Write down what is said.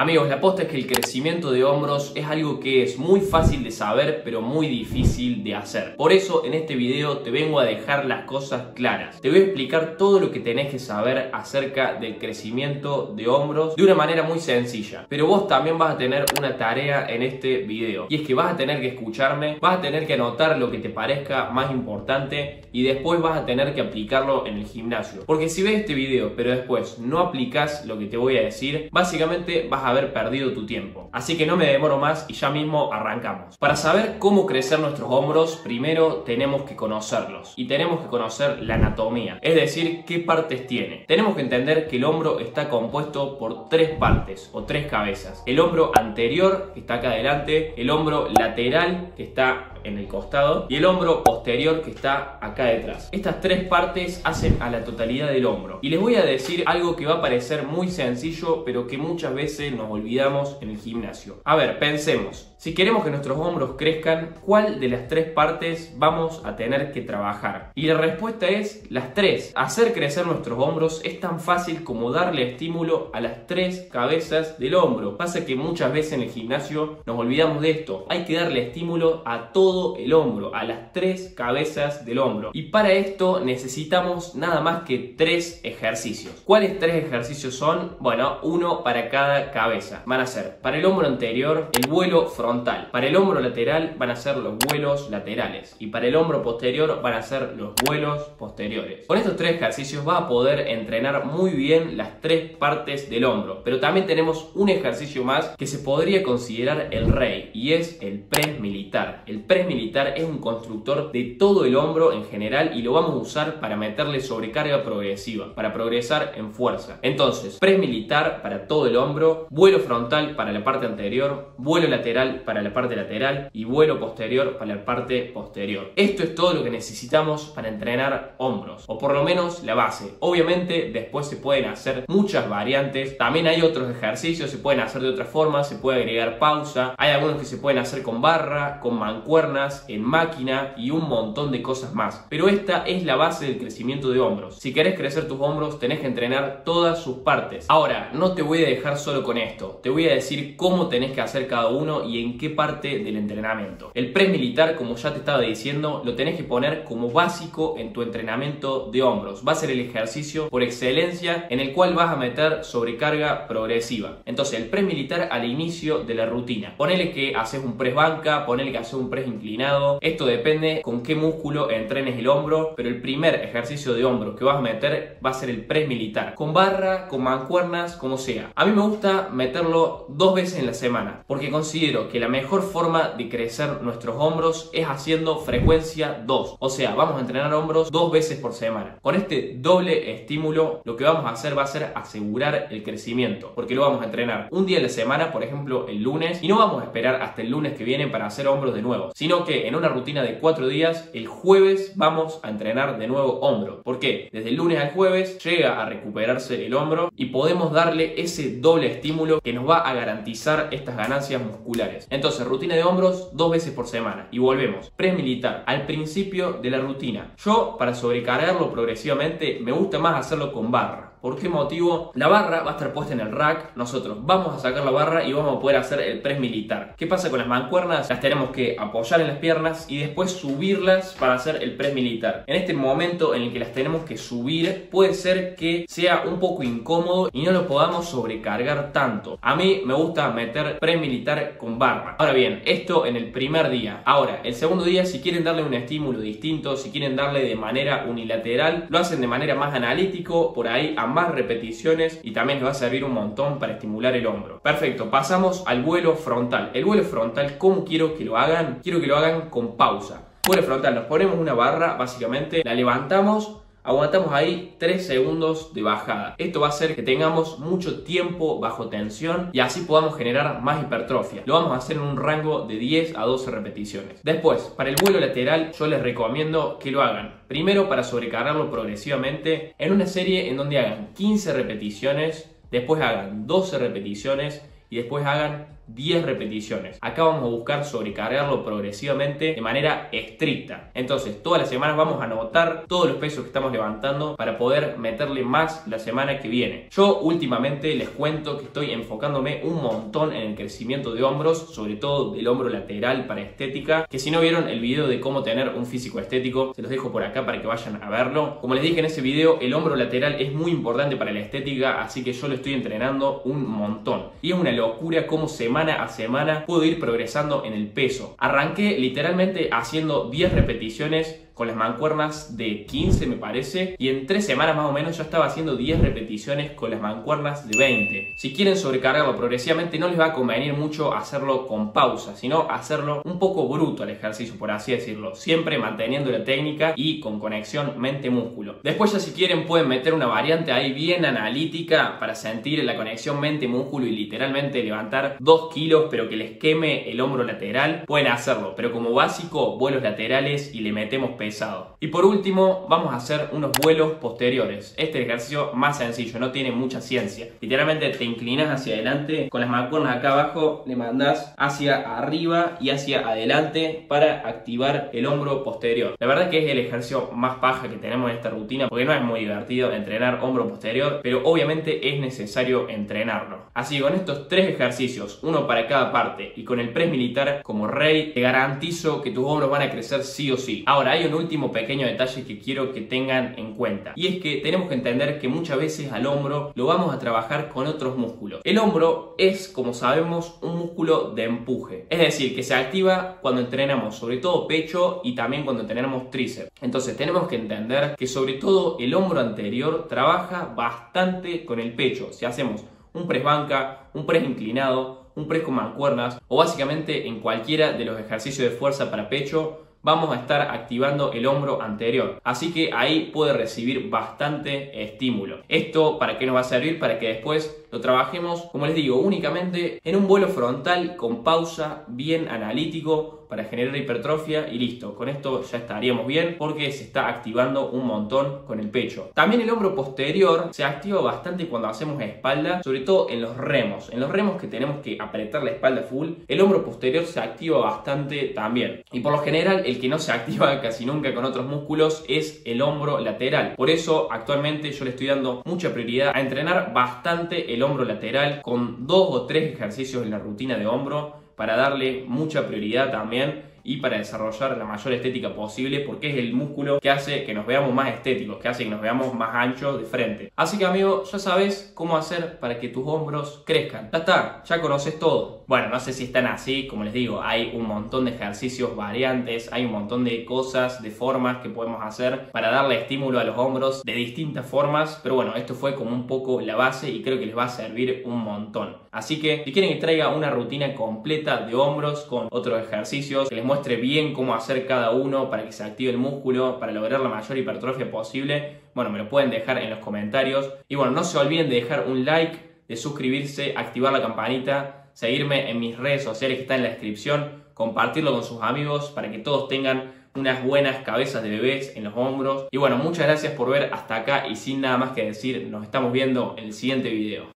Amigos, la posta es que el crecimiento de hombros es algo que es muy fácil de saber, pero muy difícil de hacer. Por eso, en este video te vengo a dejar las cosas claras. Te voy a explicar todo lo que tenés que saber acerca del crecimiento de hombros de una manera muy sencilla. Pero vos también vas a tener una tarea en este video. Y es que vas a tener que escucharme, vas a tener que anotar lo que te parezca más importante y después vas a tener que aplicarlo en el gimnasio. Porque si ves este video, pero después no aplicás lo que te voy a decir, básicamente vas a haber perdido tu tiempo. Así que no me demoro más y ya mismo arrancamos. Para saber cómo crecer nuestros hombros, primero tenemos que conocerlos y tenemos que conocer la anatomía, es decir, qué partes tiene. Tenemos que entender que el hombro está compuesto por tres partes o tres cabezas: el hombro anterior, que está acá adelante, el hombro lateral, que está en el costado, y el hombro posterior, que está acá detrás. Estas tres partes hacen a la totalidad del hombro. Y les voy a decir algo que va a parecer muy sencillo, pero que muchas veces nos olvidamos en el gimnasio. A ver, pensemos. Si queremos que nuestros hombros crezcan, ¿cuál de las tres partes vamos a tener que trabajar? Y la respuesta es las tres. Hacer crecer nuestros hombros es tan fácil como darle estímulo a las tres cabezas del hombro. Pasa que muchas veces en el gimnasio nos olvidamos de esto. Hay que darle estímulo a todo el hombro, a las tres cabezas del hombro. Y para esto necesitamos nada más que tres ejercicios. ¿Cuáles tres ejercicios son? Bueno, uno para cada cabeza. Van a ser para el hombro anterior el vuelo frontal, para el hombro lateral van a ser los vuelos laterales y para el hombro posterior van a ser los vuelos posteriores. Con estos tres ejercicios vas a poder entrenar muy bien las tres partes del hombro, pero también tenemos un ejercicio más que se podría considerar el rey y es el press militar. El press militar es un constructor de todo el hombro en general y lo vamos a usar para meterle sobrecarga progresiva, para progresar en fuerza. Entonces, press militar para todo el hombro, vuelo frontal para la parte anterior, vuelo lateral para la parte lateral y vuelo posterior para la parte posterior. Esto es todo lo que necesitamos para entrenar hombros, o por lo menos la base. Obviamente después se pueden hacer muchas variantes, también hay otros ejercicios, se pueden hacer de otra forma, se puede agregar pausa, hay algunos que se pueden hacer con barra, con mancuernas, en máquina y un montón de cosas más. Pero esta es la base del crecimiento de hombros. Si querés crecer tus hombros tenés que entrenar todas sus partes. Ahora, no te voy a dejar solo con esto, te voy a decir cómo tenés que hacer cada uno y en qué parte del entrenamiento. El press militar, como ya te estaba diciendo, lo tenés que poner como básico en tu entrenamiento de hombros. Va a ser el ejercicio por excelencia en el cual vas a meter sobrecarga progresiva. Entonces, el press militar al inicio de la rutina. Ponele que haces un press banca, ponele que haces un press inclinado. Esto depende con qué músculo entrenes el hombro, pero el primer ejercicio de hombro que vas a meter va a ser el press militar. Con barra, con mancuernas, como sea. A mí me gusta meterlo dos veces en la semana, porque considero que la mejor forma de crecer nuestros hombros es haciendo frecuencia 2. O sea, vamos a entrenar hombros dos veces por semana. Con este doble estímulo lo que vamos a hacer va a ser asegurar el crecimiento, porque lo vamos a entrenar un día de la semana, por ejemplo el lunes, y no vamos a esperar hasta el lunes que viene para hacer hombros de nuevo, sino que en una rutina de 4 días, el jueves vamos a entrenar de nuevo hombro, porque desde el lunes al jueves llega a recuperarse el hombro y podemos darle ese doble estímulo que nos va a garantizar estas ganancias musculares. Entonces, rutina de hombros dos veces por semana y volvemos. Press militar al principio de la rutina. Yo, para sobrecargarlo progresivamente, me gusta más hacerlo con barra. ¿Por qué motivo? La barra va a estar puesta en el rack, nosotros vamos a sacar la barra y vamos a poder hacer el press militar. ¿Qué pasa con las mancuernas? Las tenemos que apoyar en las piernas y después subirlas para hacer el press militar. En este momento en el que las tenemos que subir, puede ser que sea un poco incómodo y no lo podamos sobrecargar tanto. A mí me gusta meter press militar con barra. Ahora bien, esto en el primer día. Ahora, el segundo día, si quieren darle un estímulo distinto, si quieren darle de manera unilateral, lo hacen de manera más analítico, por ahí a más repeticiones, y también les va a servir un montón para estimular el hombro. Perfecto, pasamos al vuelo frontal. El vuelo frontal, ¿cómo quiero que lo hagan? Quiero que lo hagan con pausa. Vuelo frontal, nos ponemos una barra, básicamente la levantamos, aguantamos ahí 3 segundos de bajada. Esto va a hacer que tengamos mucho tiempo bajo tensión y así podamos generar más hipertrofia. Lo vamos a hacer en un rango de 10 a 12 repeticiones. Después, para el vuelo lateral, yo les recomiendo que lo hagan. Primero, para sobrecargarlo progresivamente, en una serie en donde hagan 15 repeticiones, después hagan 12 repeticiones y después hagan 10 repeticiones. Acá vamos a buscar sobrecargarlo progresivamente de manera estricta. Entonces, todas las semanas vamos a anotar todos los pesos que estamos levantando para poder meterle más la semana que viene. Yo últimamente les cuento que estoy enfocándome un montón en el crecimiento de hombros, sobre todo del hombro lateral para estética, que si no vieron el video de cómo tener un físico estético, se los dejo por acá para que vayan a verlo. Como les dije en ese video, el hombro lateral es muy importante para la estética, así que yo lo estoy entrenando un montón. Y es una locura cómo semana a semana puedo ir progresando en el peso. Arranqué literalmente haciendo 10 repeticiones con las mancuernas de 15 me parece, y en 3 semanas más o menos yo estaba haciendo 10 repeticiones con las mancuernas de 20. Si quieren sobrecargarlo progresivamente no les va a convenir mucho hacerlo con pausa, sino hacerlo un poco bruto al ejercicio, por así decirlo, siempre manteniendo la técnica y con conexión mente-músculo. Después ya si quieren pueden meter una variante ahí bien analítica para sentir la conexión mente-músculo y literalmente levantar 2 kilos pero que les queme el hombro lateral. Pueden hacerlo, pero como básico vuelos laterales y le metemos peso. Y por último vamos a hacer unos vuelos posteriores. Este ejercicio más sencillo, no tiene mucha ciencia. Literalmente te inclinas hacia adelante con las mancuernas acá abajo, le mandás hacia arriba y hacia adelante para activar el hombro posterior. La verdad que es el ejercicio más paja que tenemos en esta rutina, porque no es muy divertido entrenar hombro posterior, pero obviamente es necesario entrenarlo. Así que con estos 3 ejercicios, uno para cada parte, y con el press militar como rey, te garantizo que tus hombros van a crecer sí o sí. Ahora hay un último pequeño detalle que quiero que tengan en cuenta, y es que tenemos que entender que muchas veces al hombro lo vamos a trabajar con otros músculos. El hombro es, como sabemos, un músculo de empuje, es decir, que se activa cuando entrenamos sobre todo pecho y también cuando entrenamos tríceps. Entonces tenemos que entender que sobre todo el hombro anterior trabaja bastante con el pecho. Si hacemos un press banca, un press inclinado, un press con mancuernas o básicamente en cualquiera de los ejercicios de fuerza para pecho, vamos a estar activando el hombro anterior, así que ahí puede recibir bastante estímulo. ¿Esto para qué nos va a servir? Para que después lo trabajemos, como les digo, únicamente en un vuelo frontal con pausa, bien analítico, para generar hipertrofia y listo. Con esto ya estaríamos bien porque se está activando un montón con el pecho. También el hombro posterior se activa bastante cuando hacemos espalda, sobre todo en los remos. En los remos que tenemos que apretar la espalda full, el hombro posterior se activa bastante también. Y por lo general el que no se activa casi nunca con otros músculos es el hombro lateral. Por eso actualmente yo le estoy dando mucha prioridad a entrenar bastante el hombro lateral con 2 o 3 ejercicios en la rutina de hombro, para darle mucha prioridad también y para desarrollar la mayor estética posible, porque es el músculo que hace que nos veamos más estéticos, que hace que nos veamos más anchos de frente. Así que amigo, ya sabes cómo hacer para que tus hombros crezcan. Ya está, ya conoces todo. Bueno, no sé si están así, como les digo, hay un montón de ejercicios variantes, hay un montón de cosas, de formas que podemos hacer para darle estímulo a los hombros de distintas formas, pero bueno, esto fue como un poco la base y creo que les va a servir un montón. Así que si quieren que traiga una rutina completa de hombros con otros ejercicios, que les muestre bien cómo hacer cada uno para que se active el músculo, para lograr la mayor hipertrofia posible, bueno, me lo pueden dejar en los comentarios. Y bueno, no se olviden de dejar un like, de suscribirse, activar la campanita, seguirme en mis redes sociales que están en la descripción, compartirlo con sus amigos para que todos tengan unas buenas cabezas de bebés en los hombros. Y bueno, muchas gracias por ver hasta acá y sin nada más que decir, nos estamos viendo en el siguiente video.